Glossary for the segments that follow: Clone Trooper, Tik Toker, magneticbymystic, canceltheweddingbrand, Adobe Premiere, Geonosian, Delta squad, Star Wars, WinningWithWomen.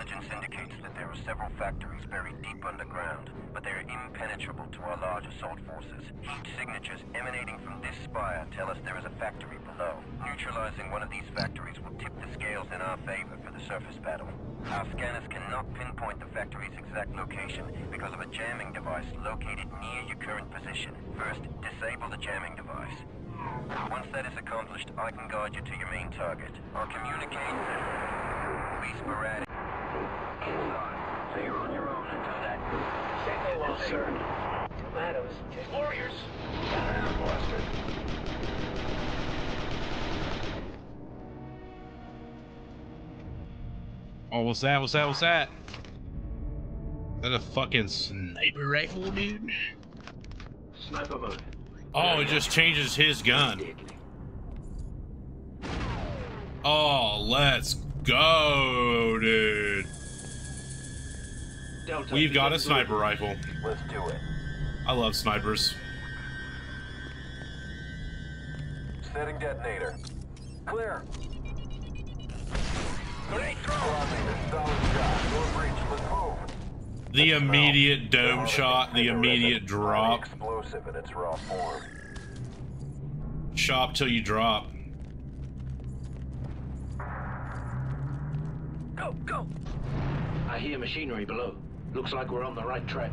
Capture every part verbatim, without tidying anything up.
intelligence indicates that there are several factories buried deep underground, but they are impenetrable to our large assault forces. Heat signatures emanating from this spire tell us there is a factory below. Neutralizing one of these factories will tip the scales in our favor for the surface battle. Our scanners cannot pinpoint the factory's exact location because of a jamming device located near your current position. First, disable the jamming device. Once that is accomplished, I can guide you to your main target. I'll communicate. Be sporadic. Inside, so you're on your own until that. Signal lost, sir. Tomatoes. Warriors. Down, Buster. Oh, what's that? What's that? What's that? Is that a fucking sniper rifle, dude? Sniper mode. Oh, it just changes his gun. Oh, let's go, dude. We've got a sniper rifle. Let's do it. I love snipers. Setting detonator. Clear. The immediate dome shot, the immediate drop. Explosive in its raw form. Shop till you drop. Go, go! I hear machinery below. Looks like we're on the right track.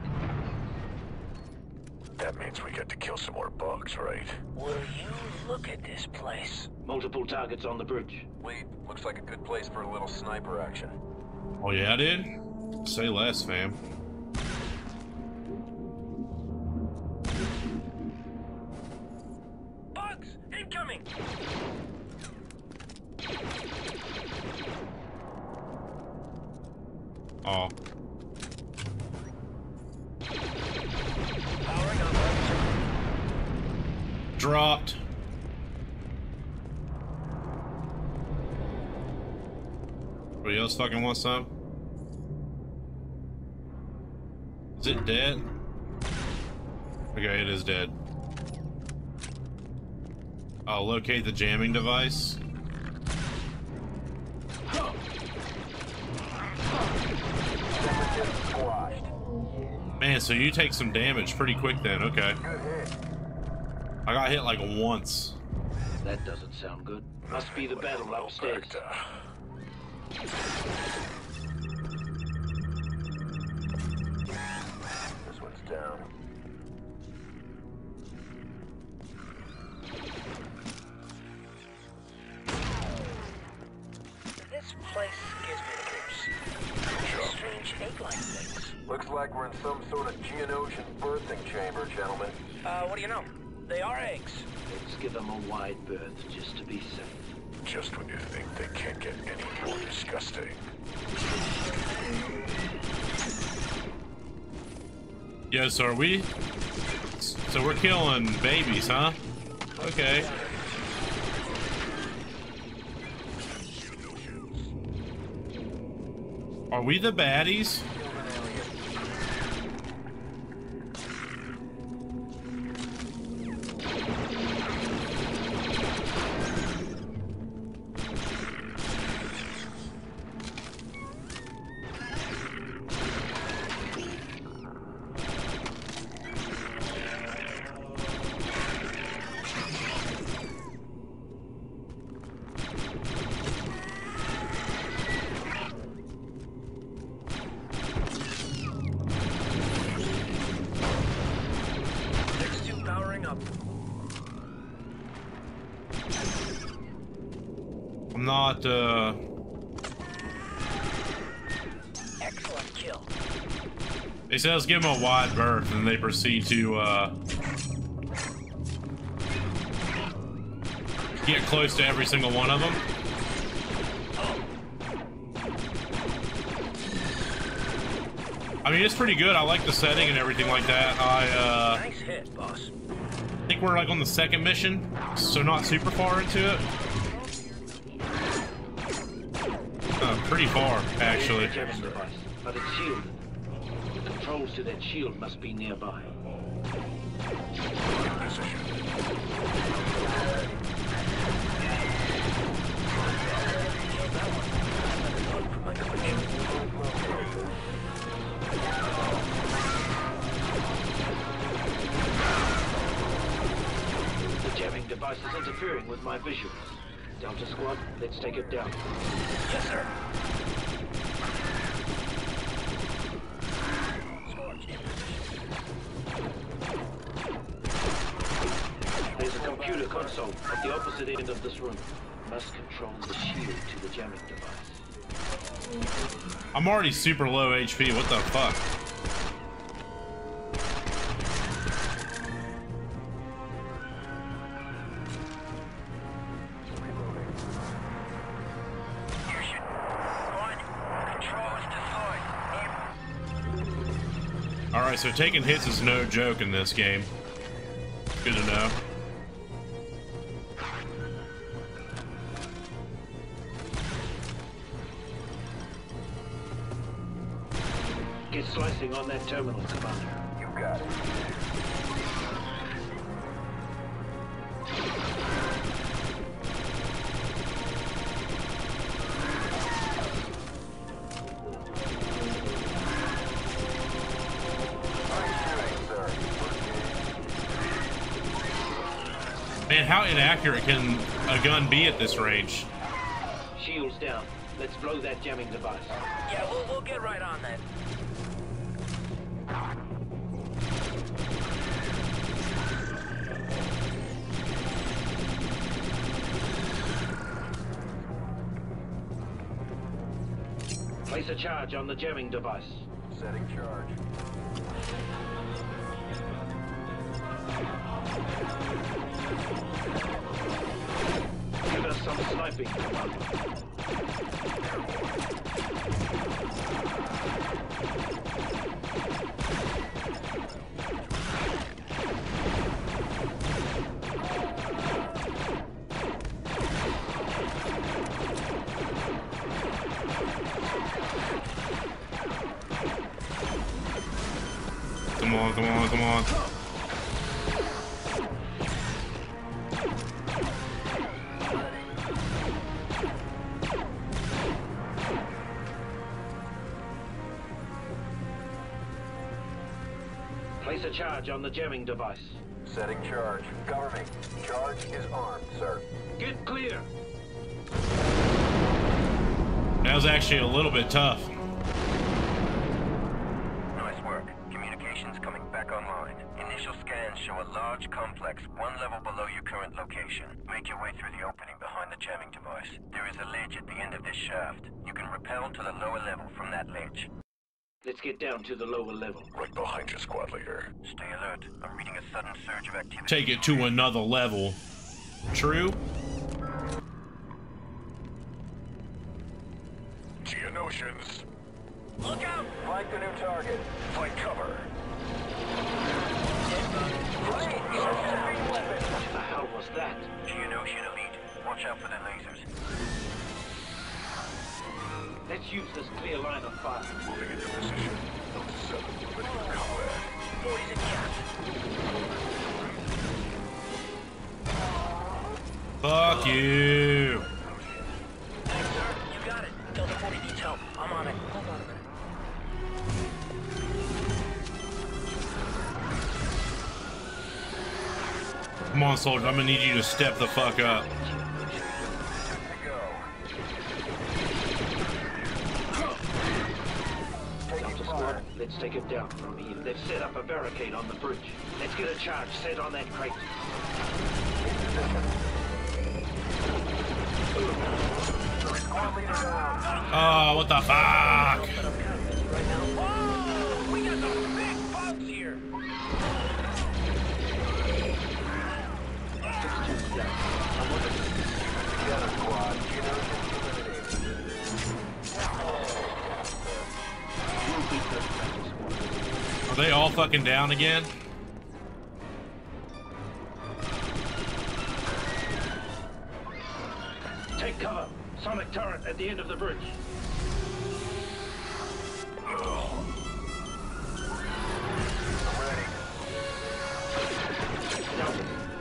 That means we got to kill some more bugs, right? Will you look at this place? Multiple targets on the bridge. Wait, looks like a good place for a little sniper action. Oh yeah, dude? Say less, fam. Bugs! Incoming! Oh. Dropped. Anybody else fucking want some? Is it dead? Okay, it is dead. I'll locate the jamming device. Man, so you take some damage pretty quick then, okay. I got hit like once. That doesn't sound good. Must be the battle upstairs. This one's down. This place gives me the creeps. Strange egg-like things. Looks like we're in some sort of Geonosian birthing chamber, gentlemen. Uh, what do you know? They are eggs. Let's give them a wide berth just to be safe. Just when you think they can't get any more disgusting. Yeah, so are we? So we're killing babies, huh? Okay. Are we the baddies? Not uh excellent kill. They said let's give them a wide berth and they proceed to uh get close to every single one of them. I mean, it's pretty good. I like the setting and everything like that. I uh nice hit, boss. I think we're like on the second mission, so not super far into it. Pretty far, actually. But it's shielded. The controls to that shield must be nearby. interfering with my visuals. Delta squad, let's take it down. Yes, sir. There's a computer console at the opposite end of this room. Must control the shield to the jamming device. I'm already super low H P. What the fuck? Alright, so taking hits is no joke in this game. Good to know. Get slicing on that terminal, Commander. You got it. Man, how inaccurate can a gun be at this range? Shields down. Let's blow that jamming device. Yeah, we'll, we'll get right on that. Place a charge on the jamming device. Setting charge. Give us some sniping. Come on, come on, come on. Place a charge on the jamming device. Setting charge. Cover me. Charge is armed, sir. Get clear. That was actually a little bit tough. Complex one level below your current location. Make your way through the opening behind the jamming device. There is a ledge at the end of this shaft. You can rappel to the lower level from that ledge. Let's get down to the lower level. Right behind your squad leader. Stay alert. I'm reading a sudden surge of activity. Take it to another level. True. Geonosians. Look out! Find the new target. Find cover. What the hell was that? Geonosian elite, watch out for the lasers. Let's use this clear line of fire. Moving into position. Seven, ready for combat. Boys and cats. Fuck you. Thanks, sir. You got it. Delta forty needs help. I'm on it. Hold on a minute. Come on, soldier, I'm gonna need you to step the fuck up. Delta squad, let's take it down from here. They've set up a barricade on the bridge. Let's get a charge set on that crate. Oh, what the fuck? Are they all fucking down again? Take cover. Sonic turret at the end of the bridge. I'm ready. Now,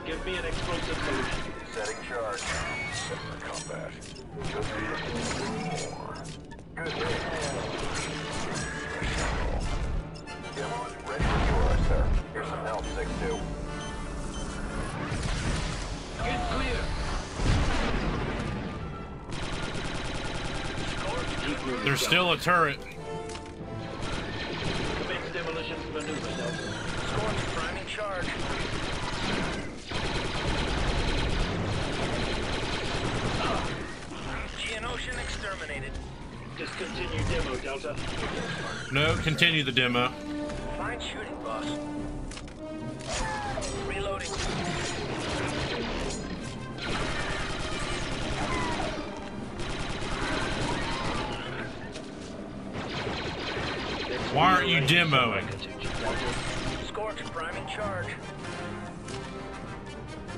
give me an explosive solution. Setting charge. Set for combat. Just more. Good day. Demo's ready for us, sir. Here's some help, six two. Get clear! There's still a turret. Commence demolition maneuver, Delta. Scoring priming charge. Ah. Geonosian exterminated. Discontinue demo, Delta. No, continue the demo. Fine shooting, boss. Reloading. Why aren't you demoing? Scorch priming charge.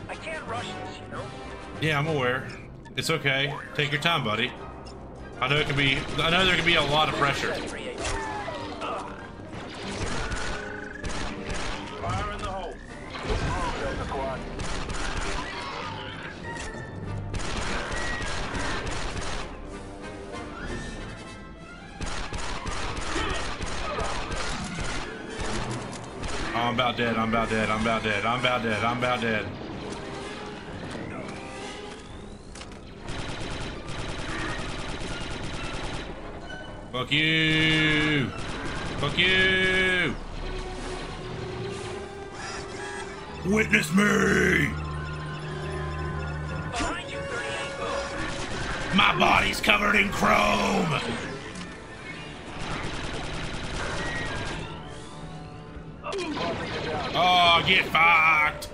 I can't rush this, you know? Yeah, I'm aware. It's okay. Take your time, buddy. I know it can be I know there can be a lot of pressure. Fire in the hole. Delta squad. I'm about dead, I'm about dead, I'm about dead, I'm about dead, I'm about dead. Fuck you! Fuck you! Witness me! My body's covered in chrome! Oh, get fucked!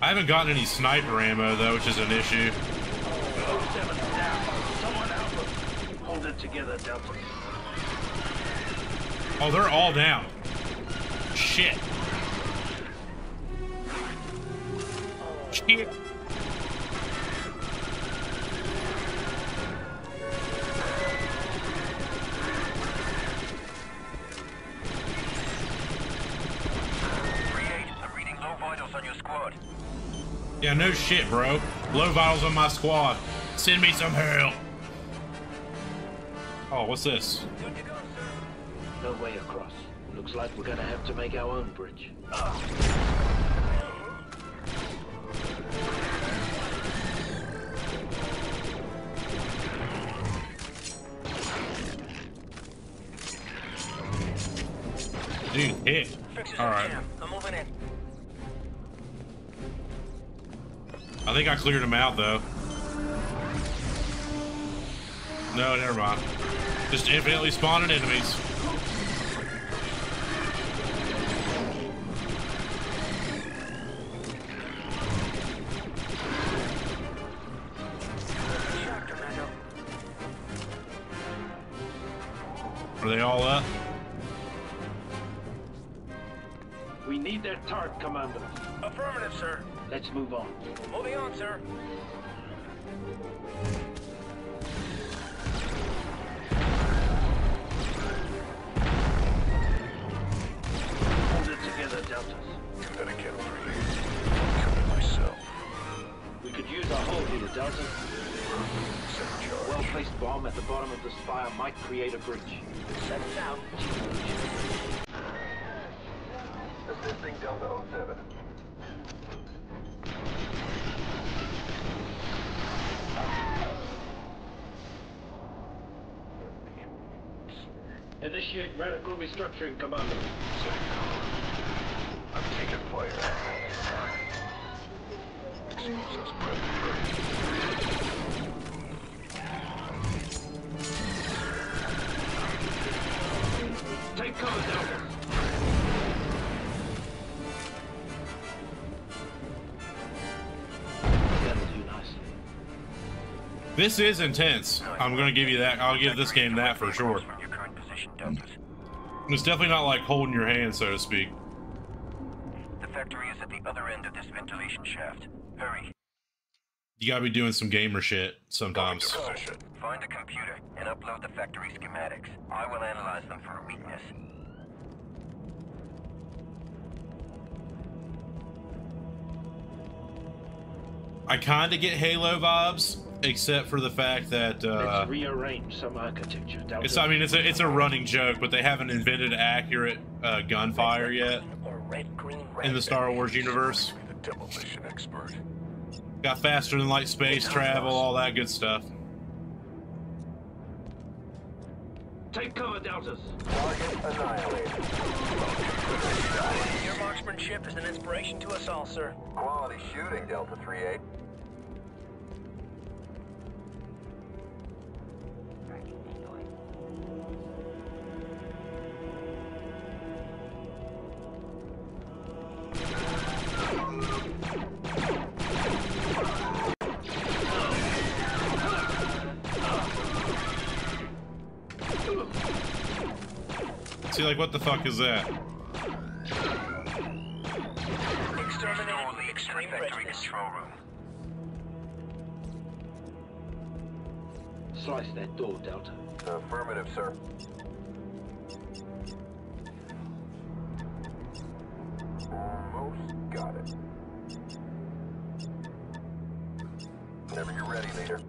I haven't gotten any sniper ammo though, which is an issue. oh seven down. Someone help us. Hold it together, Delta. Oh, they're all down. Shit. Shit. Yeah, no shit, bro. Low vitals on my squad. Send me some help. Oh, what's this? Good to go, sir. No way across. Looks like we're gonna have to make our own bridge. Uh. Dude, hit. All right. I'm moving in. I think I cleared him out though. No, never mind. Just infinitely spawning enemies. Are they all up? We need that tarp, Commander. Affirmative, sir. Let's move on. Moving on, sir. Hold it together, Deltas. I'm gonna get over here. I'm coming myself. We could use our hold here, Delta. A well-placed bomb at the bottom of this spire might create a breach. Set it out. Assisting Delta oh seven. Initiate radical restructuring, Commander. I'm taking fire. Excuse us, President. Take cover, Delta. That'll do nicely. This is intense. I'm gonna give you that. I'll give this game that for sure. It's definitely not like holding your hand, so to speak. The factory is at the other end of this ventilation shaft. Hurry. You gotta be doing some gamer shit sometimes. Find a computer and upload the factory schematics. I will analyze them for a weakness. I kinda get Halo vibes Except for the fact that uh, let's rearrange some architecture. Delta, it's I mean it's a it's a running joke, but they haven't invented accurate uh, gunfire yet in the Star Wars universe. Demolition expert. Got faster than light space travel, all that good stuff. Take cover, Deltas. Target annihilated. Your marksmanship is an inspiration to us all, sir. Quality shooting, Delta three eight. See, like, what the fuck is that? Exterminate extreme control room. Slice that door, Delta. Affirmative, sir. Almost got it. Whenever you're ready, leader.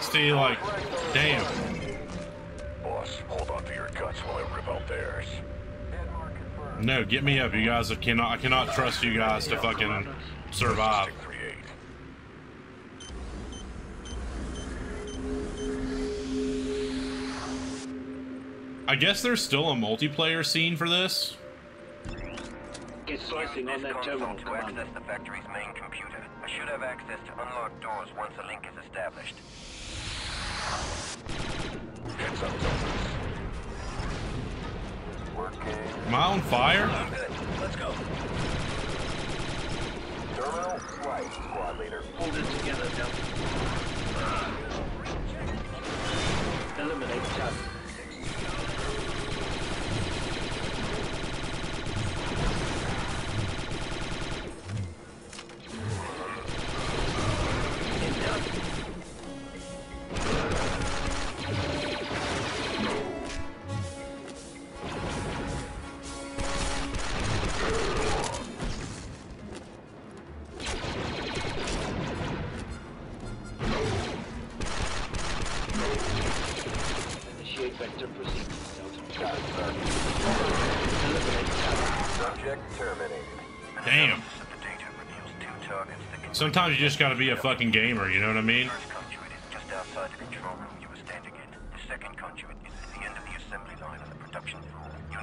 See, like, damn. Boss, hold on to your guts while I rip out theirs. No, get me up, you guys. I cannot, I cannot trust you guys to fucking survive. I guess there's still a multiplayer scene for this. Get slicing on that terminal to access the factory's main computer. I should have access to unlock doors once a link is established. Am I on fire? Let's go. Terminal right, squad leader. Hold it together, Delta. Eliminate top. Sometimes you just gotta be a fucking gamer, you know what I mean? The first conduit is just outside the control room you were standing in. The second conduit is at the end of the assembly line on the production floor. You need